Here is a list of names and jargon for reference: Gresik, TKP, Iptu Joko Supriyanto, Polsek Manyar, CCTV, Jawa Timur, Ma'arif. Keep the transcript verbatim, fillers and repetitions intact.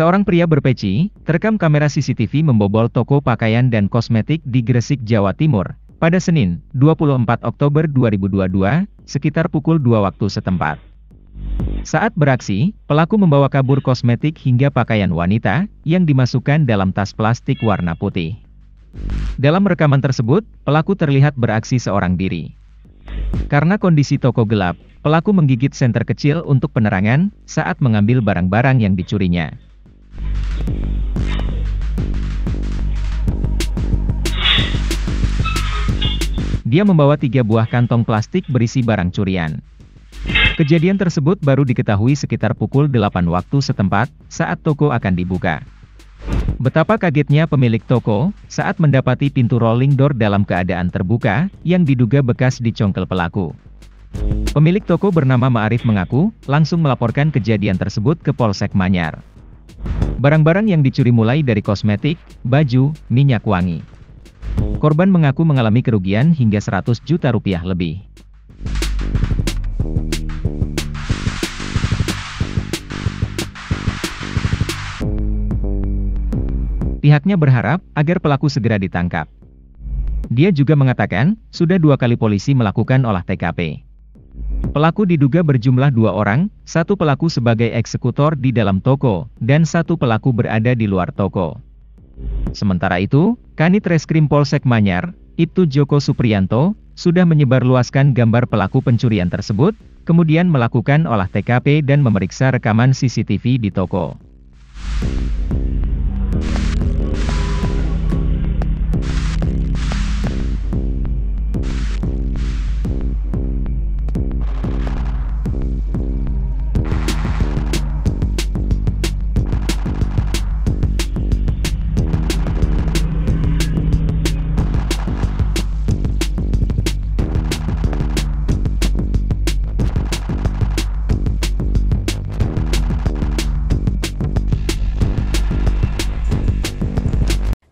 Seorang pria berpeci, terekam kamera C C T V membobol toko pakaian dan kosmetik di Gresik, Jawa Timur, pada Senin, dua puluh empat Oktober dua ribu dua puluh dua, sekitar pukul dua waktu setempat. Saat beraksi, pelaku membawa kabur kosmetik hingga pakaian wanita, yang dimasukkan dalam tas plastik warna putih. Dalam rekaman tersebut, pelaku terlihat beraksi seorang diri. Karena kondisi toko gelap, pelaku menggigit senter kecil untuk penerangan, saat mengambil barang-barang yang dicurinya. Dia membawa tiga buah kantong plastik berisi barang curian. Kejadian tersebut baru diketahui sekitar pukul delapan waktu setempat, saat toko akan dibuka. Betapa kagetnya pemilik toko, saat mendapati pintu rolling door dalam keadaan terbuka, yang diduga bekas dicongkel pelaku. Pemilik toko bernama Ma'arif mengaku, langsung melaporkan kejadian tersebut ke Polsek Manyar. Barang-barang yang dicuri mulai dari kosmetik, baju, minyak wangi. Korban mengaku mengalami kerugian hingga seratus juta rupiah lebih. Pihaknya berharap agar pelaku segera ditangkap. Dia juga mengatakan, sudah dua kali polisi melakukan olah T K P. Pelaku diduga berjumlah dua orang, satu pelaku sebagai eksekutor di dalam toko, dan satu pelaku berada di luar toko. Sementara itu, Kanit Reskrim Polsek Manyar, Iptu Joko Supriyanto, sudah menyebarluaskan gambar pelaku pencurian tersebut, kemudian melakukan olah T K P dan memeriksa rekaman C C T V di toko.